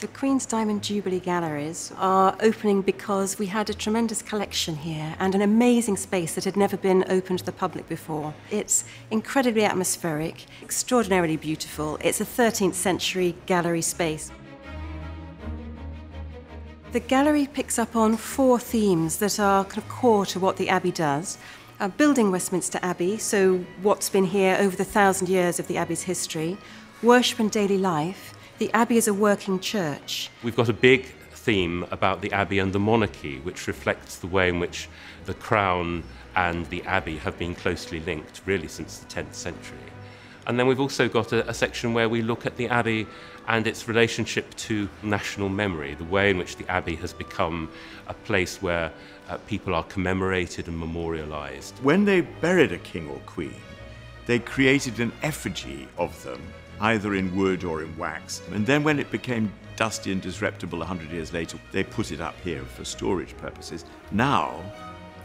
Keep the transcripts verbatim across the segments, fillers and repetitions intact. The Queen's Diamond Jubilee Galleries are opening because we had a tremendous collection here and an amazing space that had never been open to the public before. It's incredibly atmospheric, extraordinarily beautiful. It's a thirteenth century gallery space. The gallery picks up on four themes that are kind of core to what the Abbey does. Uh, building Westminster Abbey, so what's been here over the thousand years of the Abbey's history. Worship and daily life. The Abbey is a working church. We've got a big theme about the Abbey and the monarchy, which reflects the way in which the Crown and the Abbey have been closely linked, really, since the tenth century. And then we've also got a, a section where we look at the Abbey and its relationship to national memory, the way in which the Abbey has become a place where uh, people are commemorated and memorialised. When they buried a king or queen, they created an effigy of them, either in wood or in wax. And then when it became dusty and disreputable a hundred years later, they put it up here for storage purposes. Now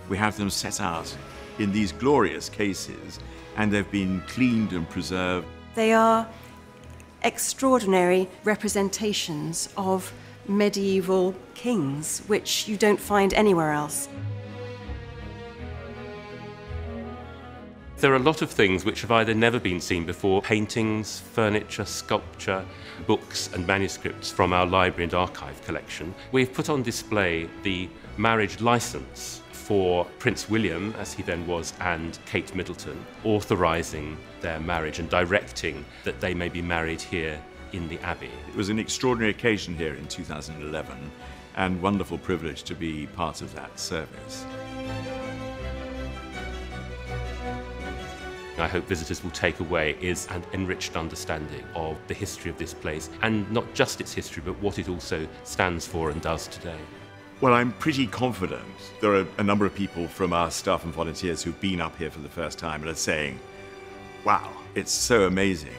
we have them set out in these glorious cases, and they've been cleaned and preserved. They are extraordinary representations of medieval kings, which you don't find anywhere else. There are a lot of things which have either never been seen before: paintings, furniture, sculpture, books and manuscripts from our library and archive collection. We've put on display the marriage license for Prince William, as he then was, and Kate Middleton, authorising their marriage and directing that they may be married here in the Abbey. It was an extraordinary occasion here in two thousand eleven, and wonderful privilege to be part of that service. I hope visitors will take away is an enriched understanding of the history of this place, and not just its history, but what it also stands for and does today. Well, I'm pretty confident there are a number of people from our staff and volunteers who've been up here for the first time and are saying, wow, it's so amazing.